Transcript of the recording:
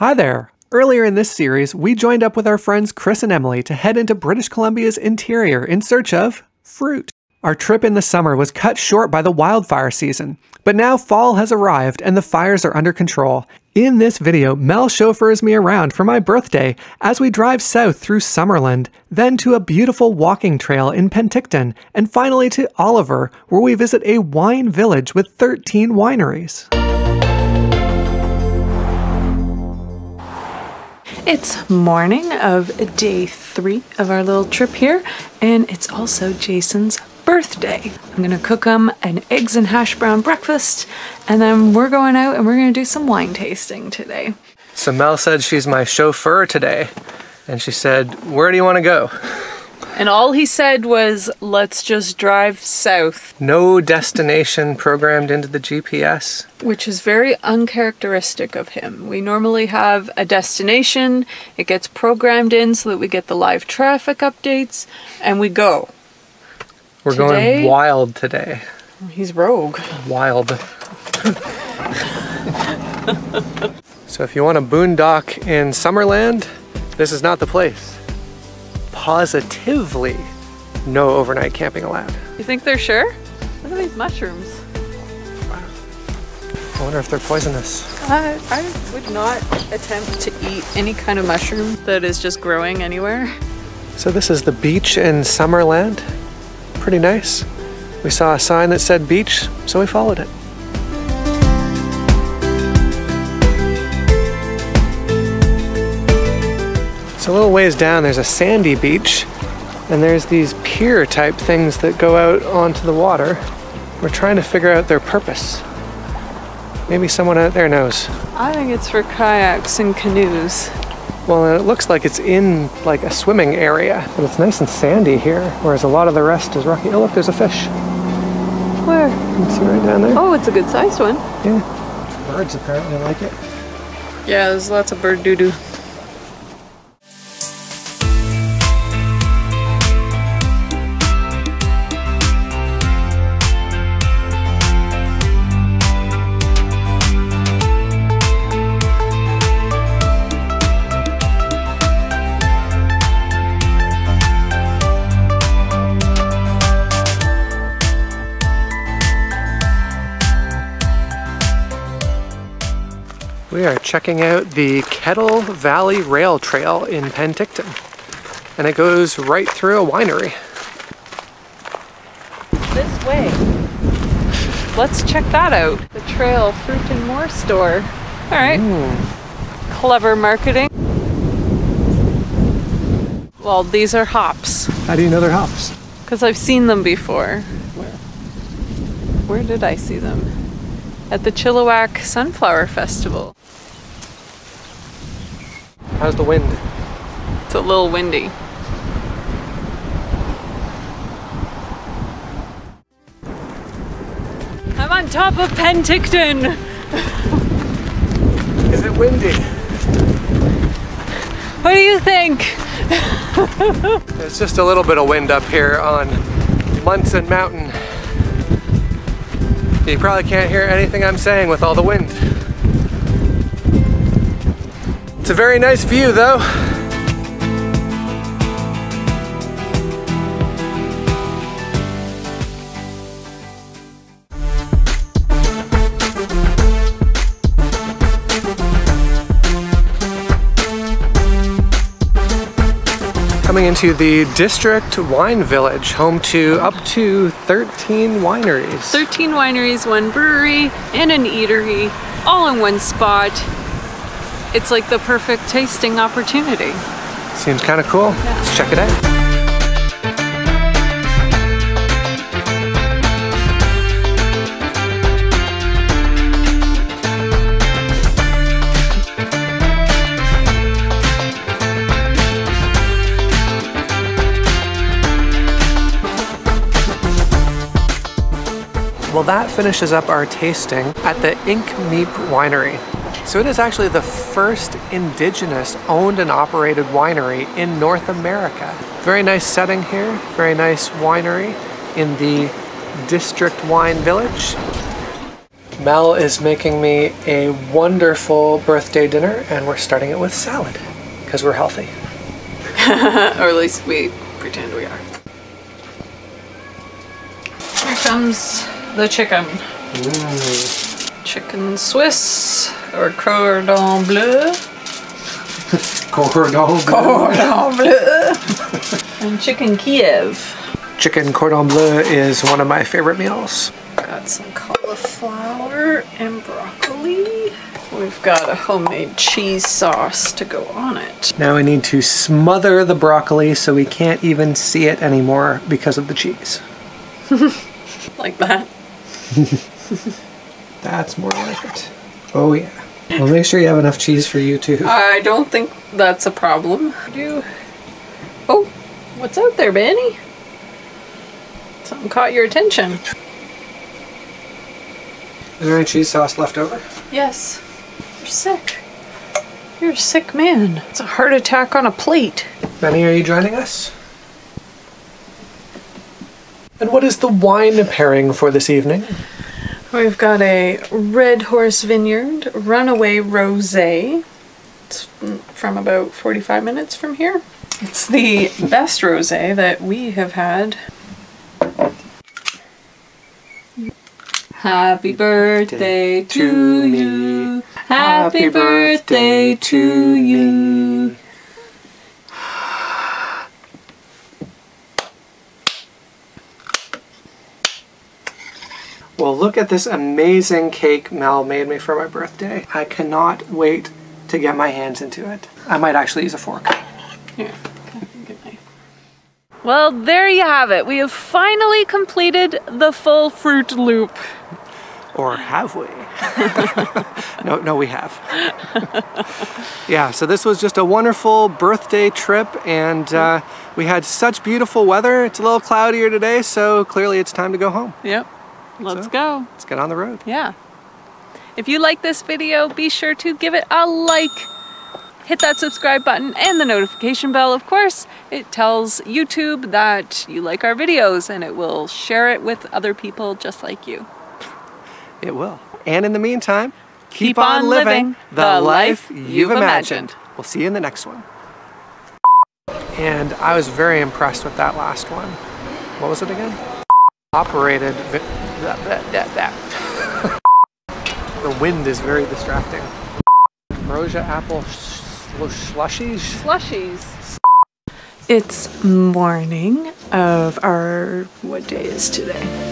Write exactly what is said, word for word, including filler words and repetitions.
Hi there! Earlier in this series, we joined up with our friends Chris and Emily to head into British Columbia's interior in search of fruit. Our trip in the summer was cut short by the wildfire season, but now fall has arrived and the fires are under control. In this video, Mel chauffeurs me around for my birthday as we drive south through Summerland, then to a beautiful walking trail in Penticton, and finally to Oliver, where we visit a wine village with thirteen wineries. It's morning of day three of our little trip here, and it's also Jason's birthday. I'm gonna cook him an eggs and hash brown breakfast, and then we're going out and we're gonna do some wine tasting today. So Mel said she's my chauffeur today, and she said, where do you want to go? And all he said was, let's just drive south. No destination programmed into the G P S. Which is very uncharacteristic of him. We normally have a destination, it gets programmed in so that we get the live traffic updates, and we go. We're today, going wild today. He's rogue. Wild. So if you want a boondock in Summerland, this is not the place. Positively no overnight camping allowed. You think they're sure? Look at these mushrooms. Wow. I wonder if they're poisonous. I, I would not attempt to eat any kind of mushroom that is just growing anywhere. So this is the beach in Summerland. Pretty nice. We saw a sign that said beach, so we followed it. So a little ways down there's a sandy beach, and there's these pier type things that go out onto the water. We're trying to figure out their purpose. Maybe someone out there knows. I think it's for kayaks and canoes. Well, it looks like it's in like a swimming area, but it's nice and sandy here, whereas a lot of the rest is rocky. Oh look, there's a fish. Where? You can see right down there. Oh, it's a good sized one. Yeah. Birds apparently like it. Yeah, there's lots of bird doo-doo. We are checking out the Kettle Valley Rail Trail in Penticton, and it goes right through a winery. This way. Let's check that out. The Trail Fruit and More store. All right. Mm. Clever marketing. Well, these are hops. How do you know they're hops? Because I've seen them before. Where? Where did I see them? At the Chilliwack Sunflower Festival. How's the wind? It's a little windy. I'm on top of Penticton! Is it windy? What do you think? There's just a little bit of wind up here on Munson Mountain. You probably can't hear anything I'm saying with all the wind. It's a very nice view though. Coming into the District Wine Village, home to up to thirteen wineries. thirteen wineries, one brewery, and an eatery, all in one spot. It's like the perfect tasting opportunity. Seems kind of cool. Yeah. Let's check it out. Well, that finishes up our tasting at the Ink Meep Winery. So it is actually the first indigenous owned and operated winery in North America. Very nice setting here, very nice winery in the District Wine Village. Mel is making me a wonderful birthday dinner, and we're starting it with salad, because we're healthy. Or at least we pretend we are. Here comes the chicken. Mm. Chicken Swiss, or cordon bleu. Cordon bleu. Cordon bleu. And chicken Kiev. Chicken cordon bleu is one of my favorite meals. Got some cauliflower and broccoli. We've got a homemade cheese sauce to go on it. Now we need to smother the broccoli so we can't even see it anymore because of the cheese. Like that. That's more like it. Oh yeah. Well, make sure you have enough cheese for you too. I don't think that's a problem. Do. Oh, what's out there, Benny? Something caught your attention. Is there any cheese sauce left over? Yes. You're sick. You're a sick man. It's a heart attack on a plate. Benny, are you joining us? And what is the wine pairing for this evening? We've got a Red Horse Vineyard Runaway Rosé. It's from about forty-five minutes from here. It's the best rosé that we have had. Happy birthday to you. Happy birthday to you. Well, look at this amazing cake Mel made me for my birthday. I cannot wait to get my hands into it. I might actually use a fork. Yeah. Well, there you have it. We have finally completed the full fruit loop. Or have we? No, no, we have. Yeah, so this was just a wonderful birthday trip, and uh, we had such beautiful weather. It's a little cloudier today, so clearly it's time to go home. Yep. Let's so, go. Let's get on the road. Yeah. If you like this video, be sure to give it a like. Hit that subscribe button and the notification bell, of course. It tells YouTube that you like our videos, and it will share it with other people just like you. It will. And in the meantime, keep, keep on, on living, living the life you've imagined. imagined. We'll see you in the next one. And I was very impressed with that last one. What was it again? Operated. That, that, that, that. The wind is very distracting. Ambrosia apple. Slushies? Slushies. It's morning of our, what day is today?